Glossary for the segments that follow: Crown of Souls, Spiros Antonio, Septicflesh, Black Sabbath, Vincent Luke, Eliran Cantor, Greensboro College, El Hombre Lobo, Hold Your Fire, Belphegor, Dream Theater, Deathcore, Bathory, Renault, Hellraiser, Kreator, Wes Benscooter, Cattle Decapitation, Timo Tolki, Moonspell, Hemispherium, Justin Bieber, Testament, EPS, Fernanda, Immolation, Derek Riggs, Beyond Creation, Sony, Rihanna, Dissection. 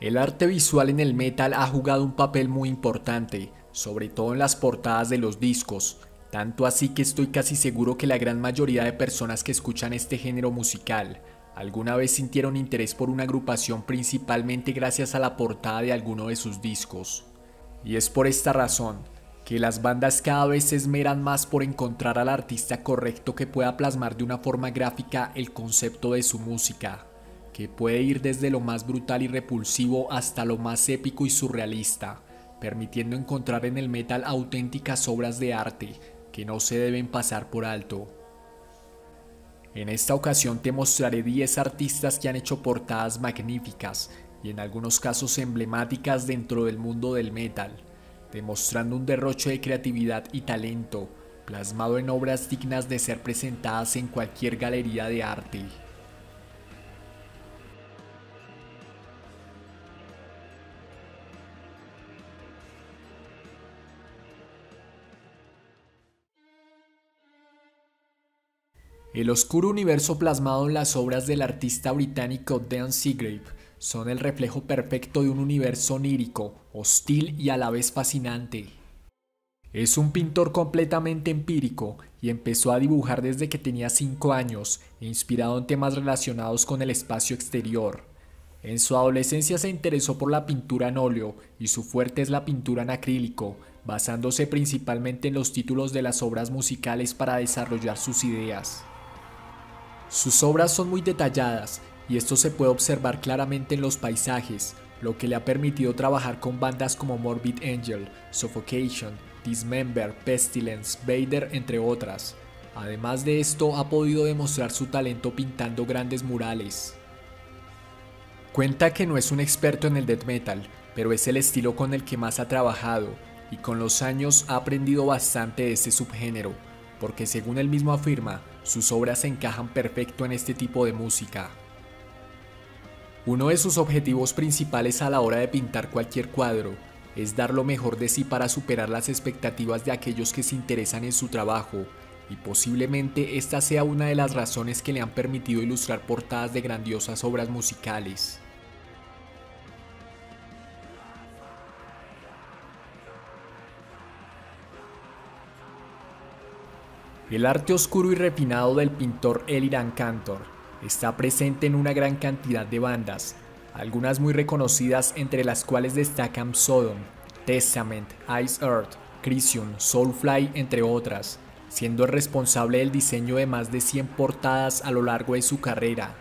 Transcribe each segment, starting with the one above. El arte visual en el metal ha jugado un papel muy importante, sobre todo en las portadas de los discos, tanto así que estoy casi seguro que la gran mayoría de personas que escuchan este género musical alguna vez sintieron interés por una agrupación principalmente gracias a la portada de alguno de sus discos. Y es por esta razón que las bandas cada vez se esmeran más por encontrar al artista correcto que pueda plasmar de una forma gráfica el concepto de su música, que puede ir desde lo más brutal y repulsivo hasta lo más épico y surrealista, permitiendo encontrar en el metal auténticas obras de arte que no se deben pasar por alto. En esta ocasión te mostraré 10 artistas que han hecho portadas magníficas y en algunos casos emblemáticas dentro del mundo del metal, demostrando un derroche de creatividad y talento, plasmado en obras dignas de ser presentadas en cualquier galería de arte. El oscuro universo plasmado en las obras del artista británico Dan Seagrave son el reflejo perfecto de un universo onírico, hostil y a la vez fascinante. Es un pintor completamente empírico y empezó a dibujar desde que tenía 5 años, inspirado en temas relacionados con el espacio exterior. En su adolescencia se interesó por la pintura en óleo y su fuerte es la pintura en acrílico, basándose principalmente en los títulos de las obras musicales para desarrollar sus ideas. Sus obras son muy detalladas y esto se puede observar claramente en los paisajes, lo que le ha permitido trabajar con bandas como Morbid Angel, Suffocation, Dismember, Pestilence, Vader, entre otras. Además de esto, ha podido demostrar su talento pintando grandes murales. Cuenta que no es un experto en el death metal, pero es el estilo con el que más ha trabajado, y con los años ha aprendido bastante de este subgénero, porque según él mismo afirma, sus obras se encajan perfecto en este tipo de música. Uno de sus objetivos principales a la hora de pintar cualquier cuadro es dar lo mejor de sí para superar las expectativas de aquellos que se interesan en su trabajo, y posiblemente esta sea una de las razones que le han permitido ilustrar portadas de grandiosas obras musicales. El arte oscuro y refinado del pintor Eliran Cantor está presente en una gran cantidad de bandas, algunas muy reconocidas entre las cuales destacan Sodom, Testament, Ice Earth, Crimson, Soulfly, entre otras, siendo el responsable del diseño de más de 100 portadas a lo largo de su carrera.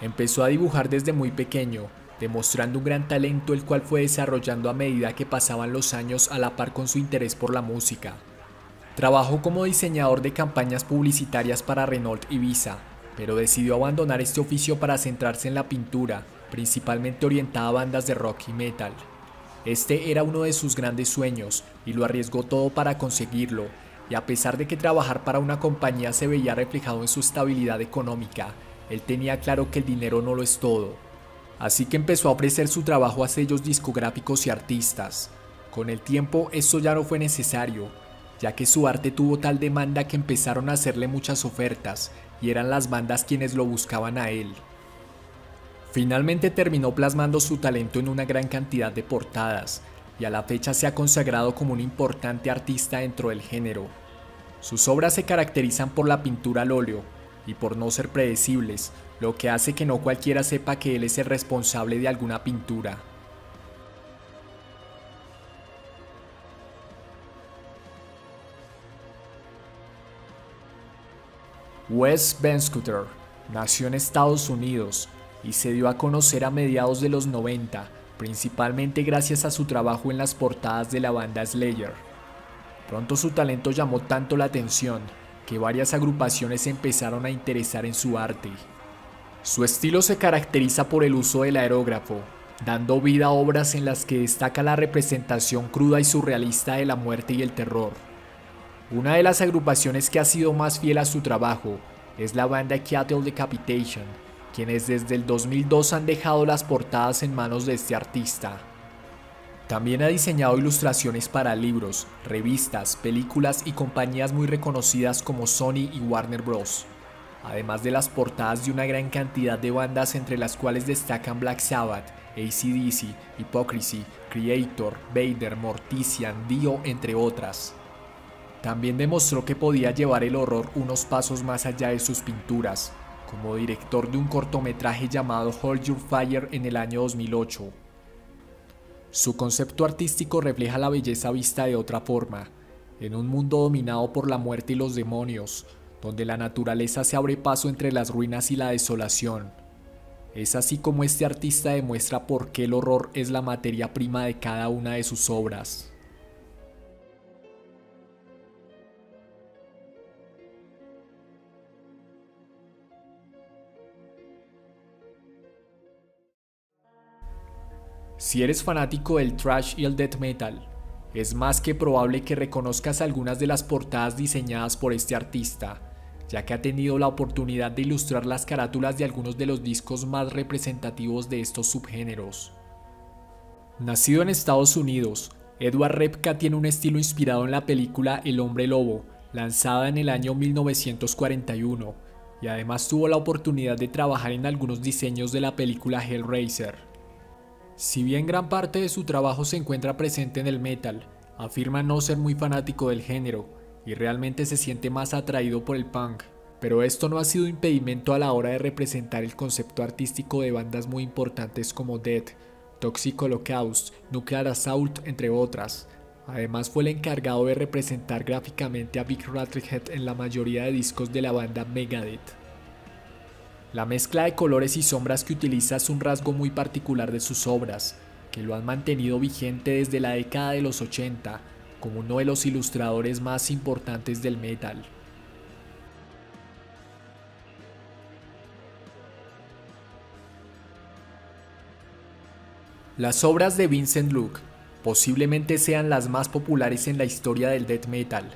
Empezó a dibujar desde muy pequeño, demostrando un gran talento el cual fue desarrollando a medida que pasaban los años a la par con su interés por la música. Trabajó como diseñador de campañas publicitarias para Renault y Visa, pero decidió abandonar este oficio para centrarse en la pintura, principalmente orientada a bandas de rock y metal. Este era uno de sus grandes sueños y lo arriesgó todo para conseguirlo, y a pesar de que trabajar para una compañía se veía reflejado en su estabilidad económica, él tenía claro que el dinero no lo es todo. Así que empezó a ofrecer su trabajo a sellos discográficos y artistas. Con el tiempo esto ya no fue necesario, ya que su arte tuvo tal demanda que empezaron a hacerle muchas ofertas, y eran las bandas quienes lo buscaban a él. Finalmente terminó plasmando su talento en una gran cantidad de portadas, y a la fecha se ha consagrado como un importante artista dentro del género. Sus obras se caracterizan por la pintura al óleo, y por no ser predecibles, lo que hace que no cualquiera sepa que él es el responsable de alguna pintura. Wes Benscooter nació en Estados Unidos y se dio a conocer a mediados de los 90, principalmente gracias a su trabajo en las portadas de la banda Slayer. Pronto su talento llamó tanto la atención que varias agrupaciones empezaron a interesar en su arte. Su estilo se caracteriza por el uso del aerógrafo, dando vida a obras en las que destaca la representación cruda y surrealista de la muerte y el terror. Una de las agrupaciones que ha sido más fiel a su trabajo es la banda Cattle Decapitation, quienes desde el 2002 han dejado las portadas en manos de este artista. También ha diseñado ilustraciones para libros, revistas, películas y compañías muy reconocidas como Sony y Warner Bros., además de las portadas de una gran cantidad de bandas entre las cuales destacan Black Sabbath, AC/DC, Hypocrisy, Kreator, Vader, Mortician, Dio, entre otras. También demostró que podía llevar el horror unos pasos más allá de sus pinturas, como director de un cortometraje llamado Hold Your Fire en el año 2008. Su concepto artístico refleja la belleza vista de otra forma, en un mundo dominado por la muerte y los demonios, donde la naturaleza se abre paso entre las ruinas y la desolación. Es así como este artista demuestra por qué el horror es la materia prima de cada una de sus obras. Si eres fanático del thrash y el death metal, es más que probable que reconozcas algunas de las portadas diseñadas por este artista, ya que ha tenido la oportunidad de ilustrar las carátulas de algunos de los discos más representativos de estos subgéneros. Nacido en Estados Unidos, Edward Repka tiene un estilo inspirado en la película El Hombre Lobo, lanzada en el año 1941, y además tuvo la oportunidad de trabajar en algunos diseños de la película Hellraiser. Si bien gran parte de su trabajo se encuentra presente en el metal, afirma no ser muy fanático del género, y realmente se siente más atraído por el punk, pero esto no ha sido impedimento a la hora de representar el concepto artístico de bandas muy importantes como Death, Toxic Holocaust, Nuclear Assault, entre otras. Además fue el encargado de representar gráficamente a Big Rattlesnake en la mayoría de discos de la banda Megadeth. La mezcla de colores y sombras que utiliza es un rasgo muy particular de sus obras, que lo han mantenido vigente desde la década de los 80, como uno de los ilustradores más importantes del metal. Las obras de Vincent Luke posiblemente sean las más populares en la historia del death metal,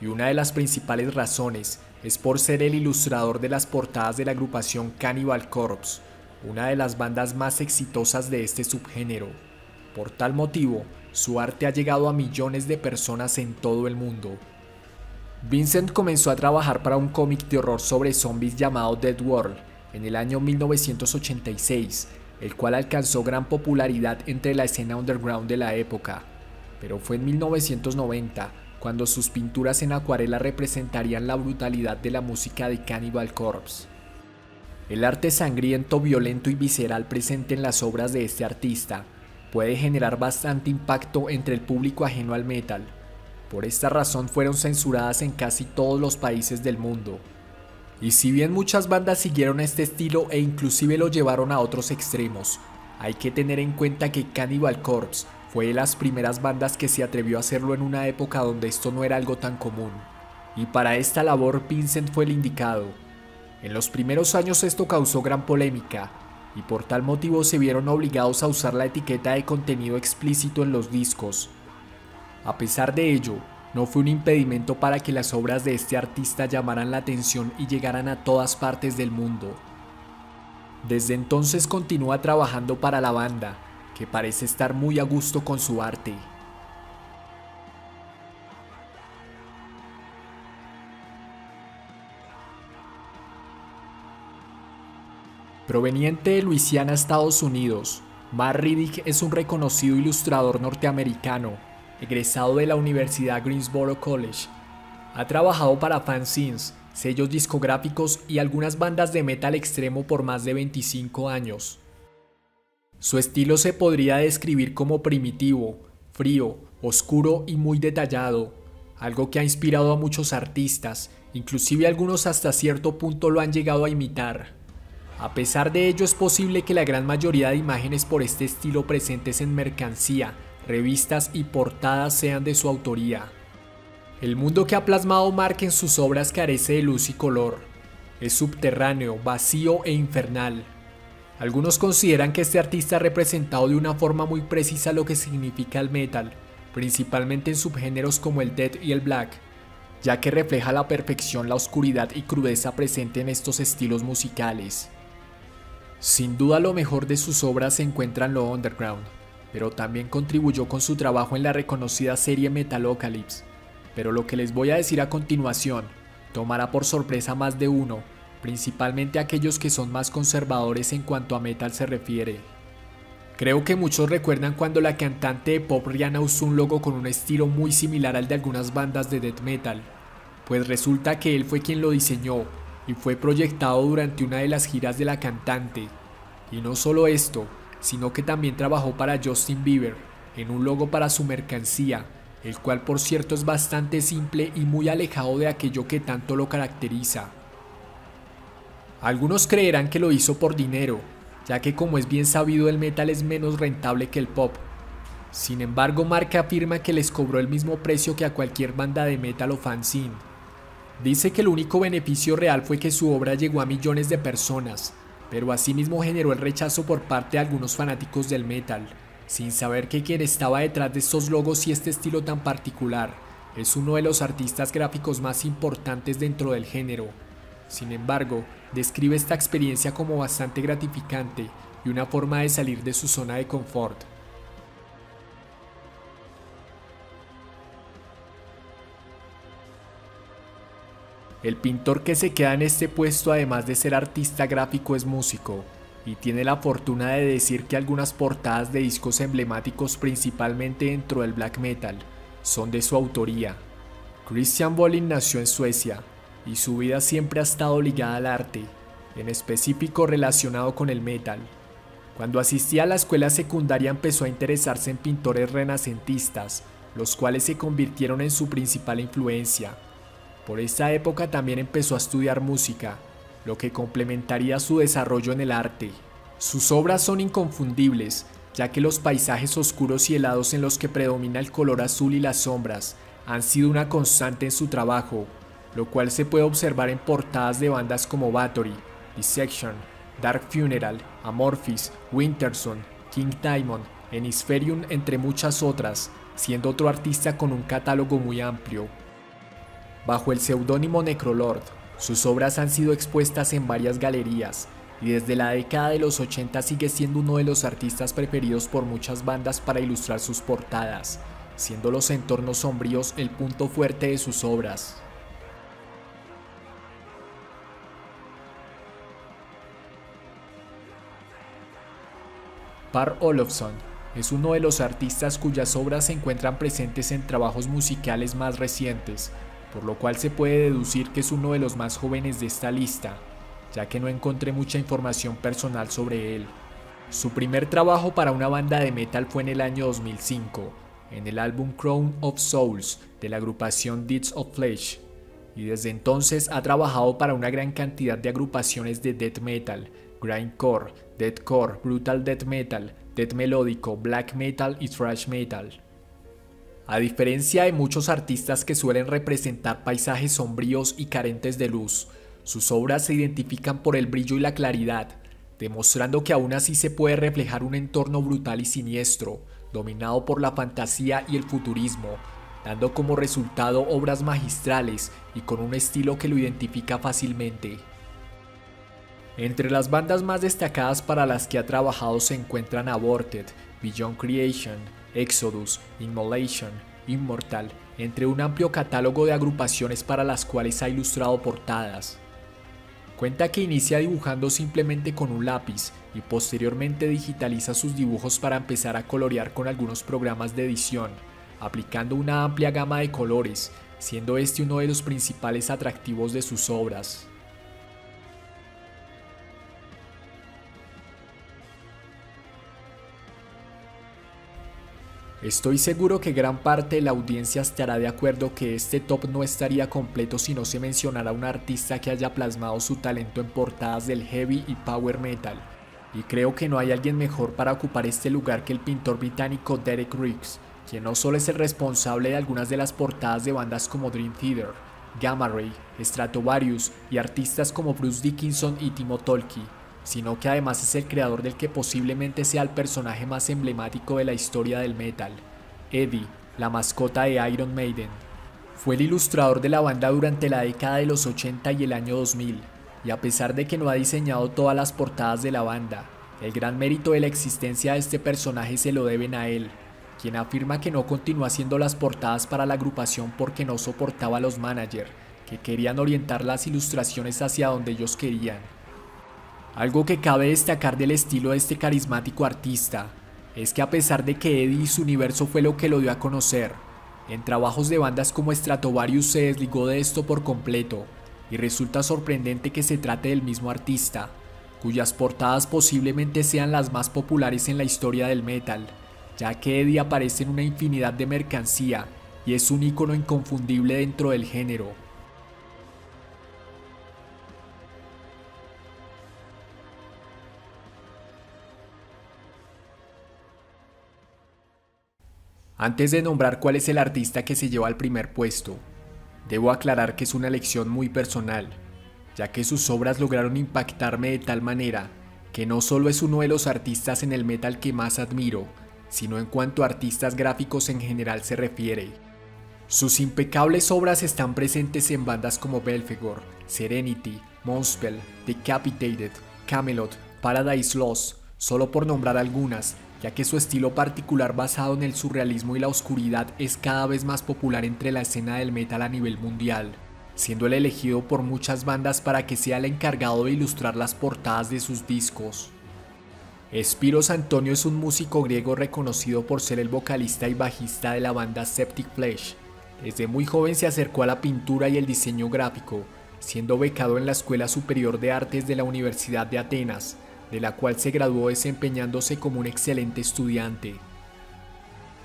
y una de las principales razones es por ser el ilustrador de las portadas de la agrupación Cannibal Corpse, una de las bandas más exitosas de este subgénero. Por tal motivo, su arte ha llegado a millones de personas en todo el mundo. Vincent comenzó a trabajar para un cómic de horror sobre zombies llamado Dead World en el año 1986, el cual alcanzó gran popularidad entre la escena underground de la época. Pero fue en 1990 cuando sus pinturas en acuarela representarían la brutalidad de la música de Cannibal Corpse. El arte sangriento, violento y visceral presente en las obras de este artista puede generar bastante impacto entre el público ajeno al metal. Por esta razón fueron censuradas en casi todos los países del mundo. Y si bien muchas bandas siguieron este estilo e inclusive lo llevaron a otros extremos, hay que tener en cuenta que Cannibal Corpse fue de las primeras bandas que se atrevió a hacerlo en una época donde esto no era algo tan común. Y para esta labor Vincent fue el indicado. En los primeros años esto causó gran polémica, y por tal motivo se vieron obligados a usar la etiqueta de contenido explícito en los discos. A pesar de ello, no fue un impedimento para que las obras de este artista llamaran la atención y llegaran a todas partes del mundo. Desde entonces continúa trabajando para la banda, que parece estar muy a gusto con su arte. Proveniente de Luisiana, Estados Unidos, Matt Riddick es un reconocido ilustrador norteamericano, egresado de la Universidad Greensboro College. Ha trabajado para fanzines, sellos discográficos y algunas bandas de metal extremo por más de 25 años. Su estilo se podría describir como primitivo, frío, oscuro y muy detallado, algo que ha inspirado a muchos artistas, inclusive algunos hasta cierto punto lo han llegado a imitar. A pesar de ello, es posible que la gran mayoría de imágenes por este estilo presentes en mercancía, revistas y portadas sean de su autoría. El mundo que ha plasmado Mark en sus obras carece de luz y color. Es subterráneo, vacío e infernal. Algunos consideran que este artista ha representado de una forma muy precisa lo que significa el metal, principalmente en subgéneros como el death y el black, ya que refleja a la perfección la oscuridad y crudeza presente en estos estilos musicales. Sin duda lo mejor de sus obras se encuentra en lo underground, pero también contribuyó con su trabajo en la reconocida serie Metalocalypse. Pero lo que les voy a decir a continuación tomará por sorpresa más de uno, principalmente aquellos que son más conservadores en cuanto a metal se refiere. Creo que muchos recuerdan cuando la cantante de pop Rihanna usó un logo con un estilo muy similar al de algunas bandas de death metal, pues resulta que él fue quien lo diseñó y fue proyectado durante una de las giras de la cantante. Y no solo esto, sino que también trabajó para Justin Bieber en un logo para su mercancía, el cual por cierto es bastante simple y muy alejado de aquello que tanto lo caracteriza. Algunos creerán que lo hizo por dinero, ya que como es bien sabido el metal es menos rentable que el pop. Sin embargo, Mark afirma que les cobró el mismo precio que a cualquier banda de metal o fanzine. Dice que el único beneficio real fue que su obra llegó a millones de personas, pero asimismo generó el rechazo por parte de algunos fanáticos del metal, sin saber que quien estaba detrás de estos logos y este estilo tan particular es uno de los artistas gráficos más importantes dentro del género. Sin embargo, describe esta experiencia como bastante gratificante y una forma de salir de su zona de confort. El pintor que se queda en este puesto, además de ser artista gráfico, es músico, y tiene la fortuna de decir que algunas portadas de discos emblemáticos, principalmente dentro del black metal, son de su autoría. Christian Bolin nació en Suecia, y su vida siempre ha estado ligada al arte, en específico relacionado con el metal. Cuando asistía a la escuela secundaria empezó a interesarse en pintores renacentistas, los cuales se convirtieron en su principal influencia. Por esta época también empezó a estudiar música, lo que complementaría su desarrollo en el arte. Sus obras son inconfundibles, ya que los paisajes oscuros y helados en los que predomina el color azul y las sombras han sido una constante en su trabajo, lo cual se puede observar en portadas de bandas como Bathory, Dissection, Dark Funeral, Amorphis, Winterson, King Diamond, Hemispherium, entre muchas otras, siendo otro artista con un catálogo muy amplio. Bajo el seudónimo Necrolord, sus obras han sido expuestas en varias galerías, y desde la década de los 80 sigue siendo uno de los artistas preferidos por muchas bandas para ilustrar sus portadas, siendo los entornos sombríos el punto fuerte de sus obras. Par Olofsson es uno de los artistas cuyas obras se encuentran presentes en trabajos musicales más recientes, por lo cual se puede deducir que es uno de los más jóvenes de esta lista, ya que no encontré mucha información personal sobre él. Su primer trabajo para una banda de metal fue en el año 2005, en el álbum Crown of Souls de la agrupación Deeds of Flesh, y desde entonces ha trabajado para una gran cantidad de agrupaciones de death metal, grindcore, deathcore, brutal death metal, death melódico, black metal y thrash metal. A diferencia de muchos artistas que suelen representar paisajes sombríos y carentes de luz, sus obras se identifican por el brillo y la claridad, demostrando que aún así se puede reflejar un entorno brutal y siniestro, dominado por la fantasía y el futurismo, dando como resultado obras magistrales y con un estilo que lo identifica fácilmente. Entre las bandas más destacadas para las que ha trabajado se encuentran Aborted, Beyond Creation, Exodus, Immolation, Immortal, entre un amplio catálogo de agrupaciones para las cuales ha ilustrado portadas. Cuenta que inicia dibujando simplemente con un lápiz y posteriormente digitaliza sus dibujos para empezar a colorear con algunos programas de edición, aplicando una amplia gama de colores, siendo este uno de los principales atractivos de sus obras. Estoy seguro que gran parte de la audiencia estará de acuerdo que este top no estaría completo si no se mencionara a un artista que haya plasmado su talento en portadas del heavy y power metal, y creo que no hay alguien mejor para ocupar este lugar que el pintor británico Derek Riggs, quien no solo es el responsable de algunas de las portadas de bandas como Dream Theater, Gamma Ray, Stratovarius y artistas como Bruce Dickinson y Timo Tolki, sino que además es el creador del que posiblemente sea el personaje más emblemático de la historia del metal, Eddie, la mascota de Iron Maiden. Fue el ilustrador de la banda durante la década de los 80 y el año 2000, y a pesar de que no ha diseñado todas las portadas de la banda, el gran mérito de la existencia de este personaje se lo deben a él, quien afirma que no continuó haciendo las portadas para la agrupación porque no soportaba a los managers, que querían orientar las ilustraciones hacia donde ellos querían. Algo que cabe destacar del estilo de este carismático artista es que a pesar de que Eddie y su universo fue lo que lo dio a conocer, en trabajos de bandas como Stratovarius se desligó de esto por completo, y resulta sorprendente que se trate del mismo artista, cuyas portadas posiblemente sean las más populares en la historia del metal, ya que Eddie aparece en una infinidad de mercancía y es un ícono inconfundible dentro del género. Antes de nombrar cuál es el artista que se lleva al primer puesto, debo aclarar que es una elección muy personal, ya que sus obras lograron impactarme de tal manera que no solo es uno de los artistas en el metal que más admiro, sino en cuanto a artistas gráficos en general se refiere. Sus impecables obras están presentes en bandas como Belphegor, Serenity, Moonspell, Decapitated, Camelot, Paradise Lost, solo por nombrar algunas, ya que su estilo particular basado en el surrealismo y la oscuridad es cada vez más popular entre la escena del metal a nivel mundial, siendo el elegido por muchas bandas para que sea el encargado de ilustrar las portadas de sus discos. Spiros Antonio es un músico griego reconocido por ser el vocalista y bajista de la banda Septic Flesh. Desde muy joven se acercó a la pintura y el diseño gráfico, siendo becado en la Escuela Superior de Artes de la Universidad de Atenas, de la cual se graduó desempeñándose como un excelente estudiante.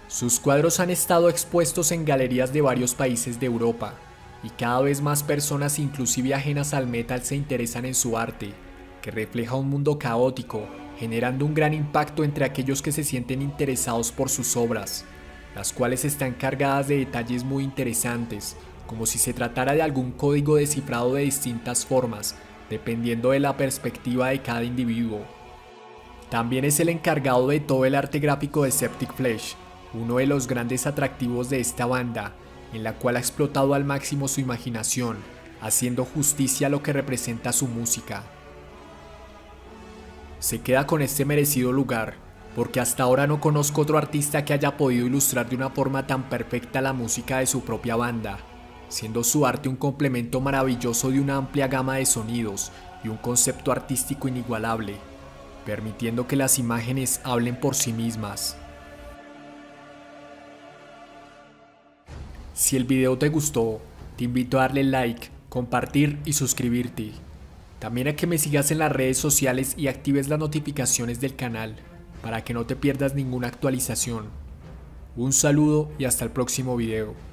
Sus cuadros han estado expuestos en galerías de varios países de Europa, y cada vez más personas, inclusive ajenas al metal, se interesan en su arte, que refleja un mundo caótico, generando un gran impacto entre aquellos que se sienten interesados por sus obras, las cuales están cargadas de detalles muy interesantes, como si se tratara de algún código descifrado de distintas formas, dependiendo de la perspectiva de cada individuo. También es el encargado de todo el arte gráfico de Septic Flesh, uno de los grandes atractivos de esta banda, en la cual ha explotado al máximo su imaginación, haciendo justicia a lo que representa su música. Se queda con este merecido lugar, porque hasta ahora no conozco otro artista que haya podido ilustrar de una forma tan perfecta la música de su propia banda, siendo su arte un complemento maravilloso de una amplia gama de sonidos y un concepto artístico inigualable, permitiendo que las imágenes hablen por sí mismas. Si el video te gustó, te invito a darle like, compartir y suscribirte. También a que me sigas en las redes sociales y actives las notificaciones del canal, para que no te pierdas ninguna actualización. Un saludo y hasta el próximo video.